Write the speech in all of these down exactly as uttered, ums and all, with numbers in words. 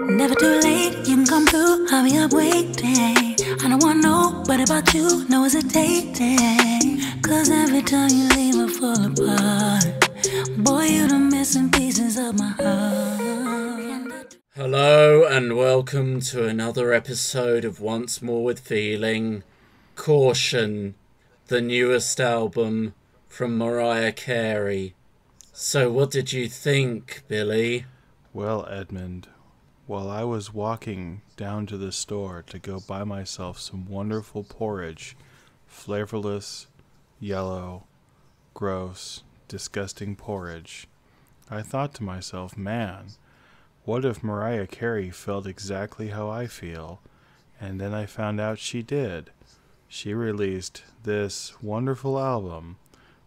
Never too late, you can come through, I'll be up waiting. I don't wanna know what about you, no hesitating. Cause every time you leave I fall apart. Boy, you're the missing pieces of my heart. Hello and welcome to another episode of Once More with Feeling. Caution, the newest album from Mariah Carey. So what did you think, Billy? Well, Edmund, while I was walking down to the store to go buy myself some wonderful porridge, flavorless, yellow, gross, disgusting porridge, I thought to myself, man, what if Mariah Carey felt exactly how I feel? And then I found out she did. She released this wonderful album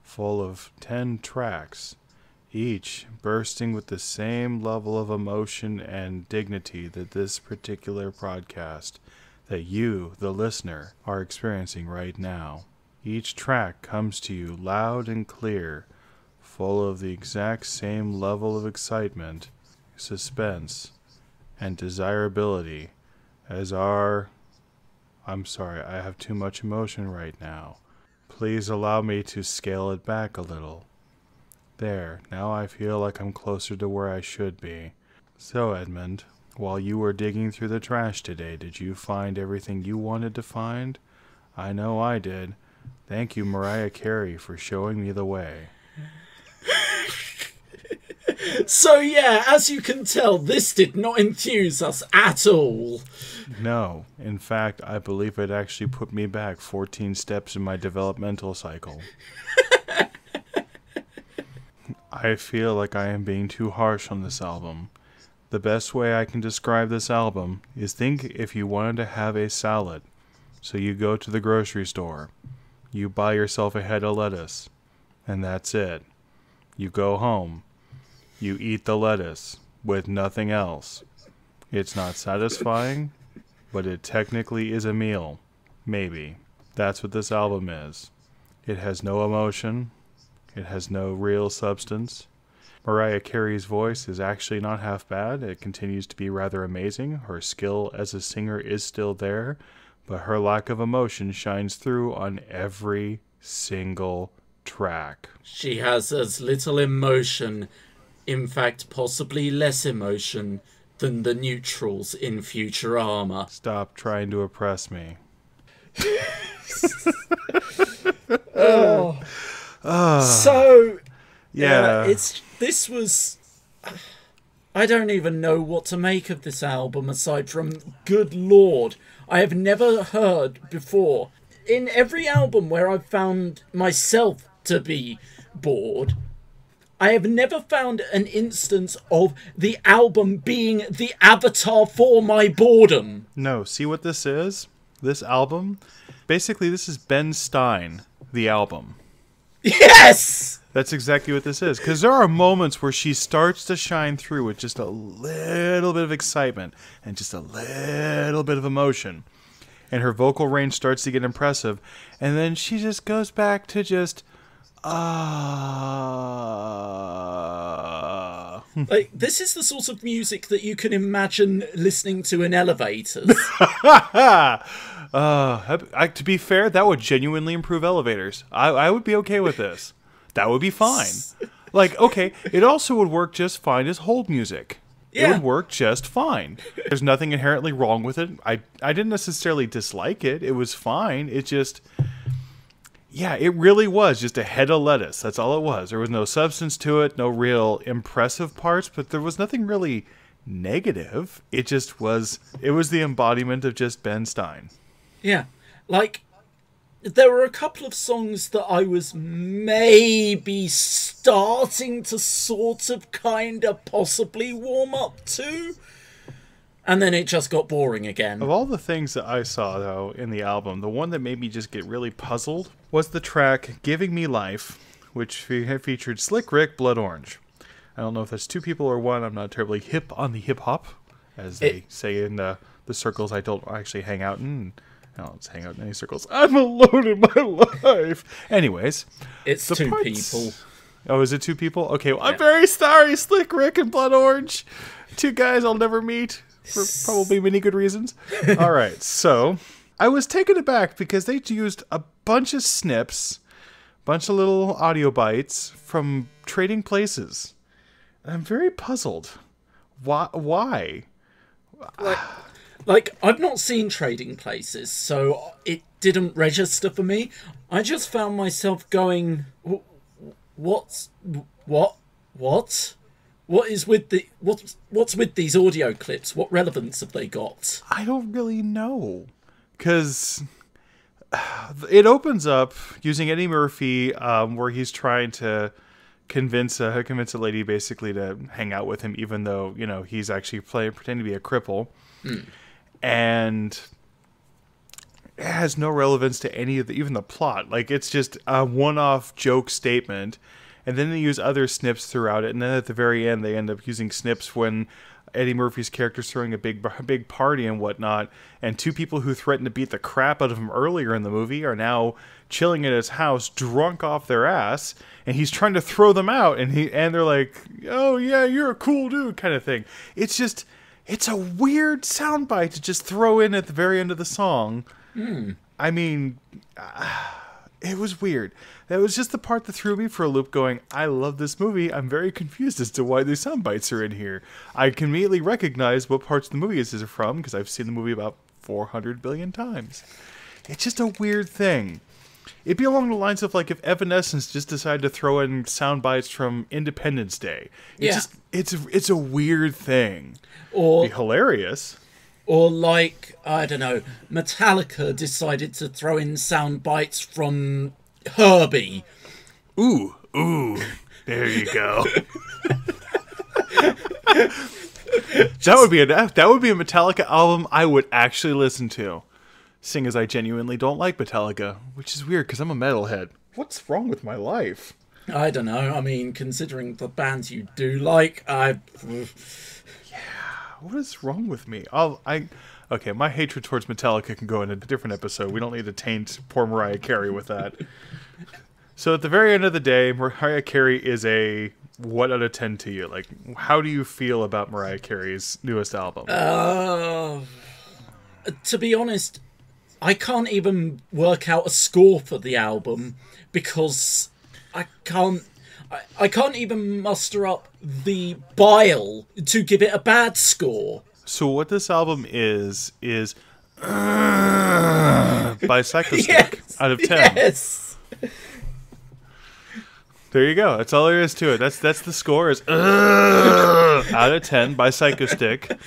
full of ten tracks, each bursting with the same level of emotion and dignity that this particular podcast, that you, the listener, are experiencing right now. Each track comes to you loud and clear, full of the exact same level of excitement, suspense, and desirability as our... I'm sorry, I have too much emotion right now. Please allow me to scale it back a little. There, now I feel like I'm closer to where I should be. So, Edmund, while you were digging through the trash today, did you find everything you wanted to find? I know I did. Thank you, Mariah Carey, for showing me the way. So, yeah, as you can tell, this did not enthuse us at all. No. In fact, I believe it actually put me back fourteen steps in my developmental cycle. I feel like I am being too harsh on this album. The best way I can describe this album is think if you wanted to have a salad. So you go to the grocery store, you buy yourself a head of lettuce, and that's it. You go home, you eat the lettuce with nothing else. It's not satisfying, but it technically is a meal. Maybe. That's what this album is. It has no emotion. It has no real substance. Mariah Carey's voice is actually not half bad. It continues to be rather amazing. Her skill as a singer is still there, but her lack of emotion shines through on every single track. She has as little emotion, in fact possibly less emotion, than the neutrals in Futurama. Stop trying to oppress me. Oh. Uh, so, yeah, uh, it's this was. I don't even know what to make of this album aside from good lord. I have never heard before. In every album where I've found myself to be bored, I have never found an instance of the album being the avatar for my boredom. No, see what this is? This album? Basically, this is Ben Stein, the album. Yes! That's exactly what this is. Because there are moments where she starts to shine through with just a little bit of excitement and just a little bit of emotion. And her vocal range starts to get impressive. And then she just goes back to just, ah. Uh... Like, this is the sort of music that you can imagine listening to in elevators. Uh, I, to be fair, that would genuinely improve elevators. I, I would be okay with this. That would be fine. Like, okay, it also would work just fine as hold music. Yeah. It would work just fine. There's nothing inherently wrong with it. I, I didn't necessarily dislike it. It was fine. It just, yeah, it really was just a head of lettuce. That's all it was. There was no substance to it, no real impressive parts, but there was nothing really negative. It just was, it was the embodiment of just Ben Stein. Yeah, like, there were a couple of songs that I was maybe starting to sort of, kind of, possibly warm up to, and then it just got boring again. Of all the things that I saw, though, in the album, the one that made me just get really puzzled was the track Giving Me Life, which fe- featured Slick Rick, Blood Orange. I don't know if that's two people or one. I'm not terribly hip on the hip-hop, as they it say in the, the circles I don't actually hang out in. I don't hang out in any circles. I'm alone in my life. Anyways. It's two parts, people. Oh, is it two people? Okay, well, yeah. I'm very sorry, Slick Rick and Blood Orange. Two guys I'll never meet for probably many good reasons. All right, so I was taken aback because they used a bunch of snips, bunch of little audio bites from Trading Places. I'm very puzzled. Why? Why? Like, like, I've not seen Trading Places, so it didn't register for me. I just found myself going, what's, what, what? What is with the, what's, what's with these audio clips? What relevance have they got? I don't really know. Because it opens up using Eddie Murphy, um, where he's trying to convince a, convince a lady basically to hang out with him, even though, you know, he's actually playing, pretending to be a cripple. Mm. And it has no relevance to any of the, even the plot. Like, it's just a one-off joke statement. And then they use other snips throughout it. And then at the very end, they end up using snips when Eddie Murphy's character's throwing a big, big party and whatnot. And two people who threatened to beat the crap out of him earlier in the movie are now chilling at his house, drunk off their ass. And he's trying to throw them out. And he, and they're like, oh, yeah, you're a cool dude kind of thing. It's just, it's a weird soundbite to just throw in at the very end of the song. Mm. I mean, uh, it was weird. That was just the part that threw me for a loop, going, I love this movie. I'm very confused as to why these sound bites are in here. I can immediately recognize what parts of the movie this is from because I've seen the movie about four hundred billion times. It's just a weird thing. It'd be along the lines of, like, if Evanescence just decided to throw in sound bites from Independence Day. It's yeah. just, it's, it's a weird thing. Or it'd be hilarious. Or, like, I don't know, Metallica decided to throw in sound bites from Herbie. Ooh, ooh, there you go. That would be a, that would be a Metallica album I would actually listen to. Seeing as I genuinely don't like Metallica, which is weird because I'm a metalhead. What's wrong with my life? I don't know. I mean, considering the bands you do like, I... What is wrong with me? I'll, I, okay, my hatred towards Metallica can go in a different episode. We don't need to taint poor Mariah Carey with that. So at the very end of the day, Mariah Carey is a what out of ten to you? Like, how do you feel about Mariah Carey's newest album? Uh, to be honest, I can't even work out a score for the album because I can't. I can't even muster up the bile to give it a bad score. So what this album is, is uh, by Psycho Stick yes, out of ten. Yes. There you go. That's all there is to it. That's that's the score is uh, out of ten by Psycho Stick.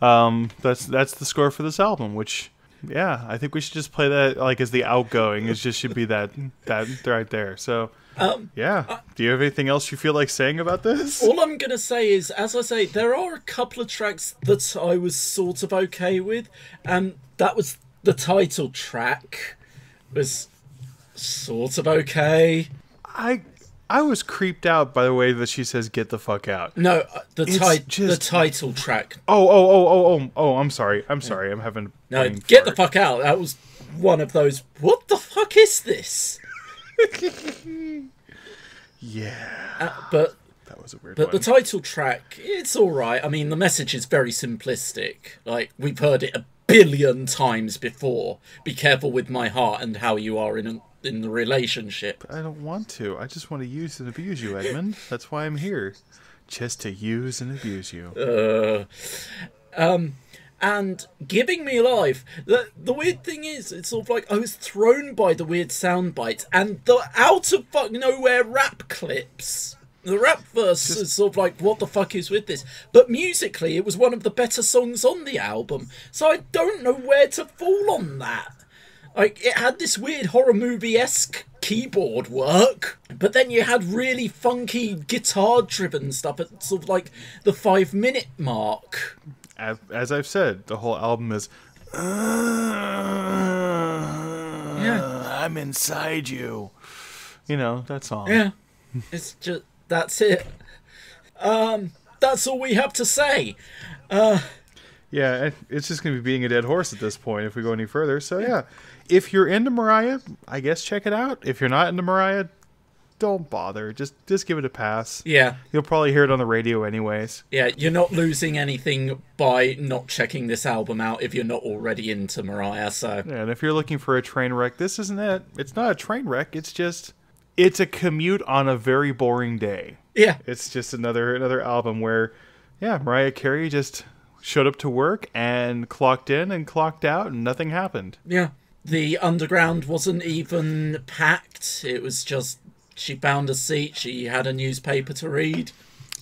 Um, that's that's the score for this album, which, yeah, I think we should just play that like as the outgoing. It just should be that that right there. So. Um, yeah. Uh, Do you have anything else you feel like saying about this? All I'm going to say is, as I say, there are a couple of tracks that I was sort of okay with. And um, that was the title track was sort of okay. I I was creeped out by the way that she says, get the fuck out. No, uh, the, ti just... the title track. Oh, oh, oh, oh, oh, oh, I'm sorry. I'm sorry. I'm having... No, get fart. the fuck out. That was one of those, what the fuck is this? Yeah, uh, but that was a weird. But one. The title track, it's all right. I mean, the message is very simplistic. Like we've heard it a billion times before. Be careful with my heart and how you are in a, in the relationship. I don't want to. I just want to use and abuse you, Edmund. That's why I'm here, just to use and abuse you. Uh, um. And Giving Me Life, the, the weird thing is, it's sort of like I was thrown by the weird sound bites and the out of fuck nowhere rap clips. The rap verse Just... is sort of like, what the fuck is with this? But musically, it was one of the better songs on the album, so I don't know where to fall on that. Like, it had this weird horror movie-esque keyboard work, but then you had really funky guitar-driven stuff at sort of like the five-minute mark. As I've said, the whole album is uh, yeah. I'm inside you. You know, that song. Yeah. It's just, that's it. Um, that's all we have to say. Uh, yeah, it's just going to be beating a dead horse at this point if we go any further. So, yeah. If you're into Mariah, I guess check it out. If you're not into Mariah, don't bother. Just just give it a pass. Yeah. You'll probably hear it on the radio anyways. Yeah, you're not losing anything by not checking this album out if you're not already into Mariah, so... Yeah, and if you're looking for a train wreck, this isn't it. It's not a train wreck, it's just... It's a commute on a very boring day. Yeah. It's just another another album where, yeah, Mariah Carey just showed up to work and clocked in and clocked out and nothing happened. Yeah. The underground wasn't even packed. It was just she found a seat, she had a newspaper to read.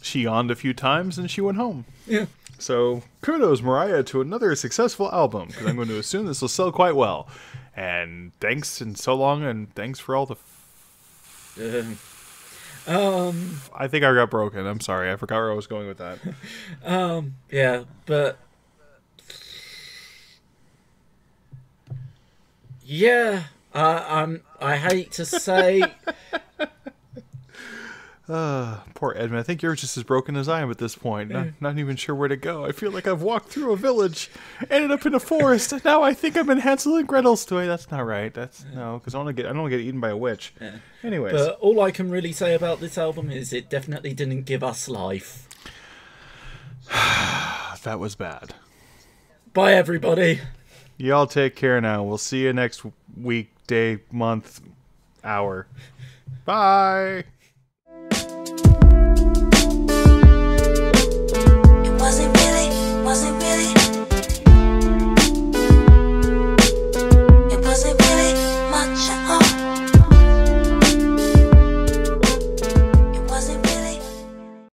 She yawned a few times and she went home. Yeah. So kudos, Mariah, to another successful album, because I'm going to assume this will sell quite well. And thanks and so long and thanks for all the... Um, um I think I got broken. I'm sorry. I forgot where I was going with that. Um yeah, but yeah, uh, um I hate to say uh poor Edmund. I think you're just as broken as I am at this point. Not, not even sure where to go. I feel like I've walked through a village, ended up in a forest, and now I think I'm in Hansel and Gretel's story. That's not right. That's no, because I don't want to get I don't want to get eaten by a witch. Yeah. Anyways, but all I can really say about this album is it definitely didn't give us life. That was bad. Bye, everybody. Y'all take care now. We'll see you next week, day, month, hour. Bye. It wasn't really, wasn't really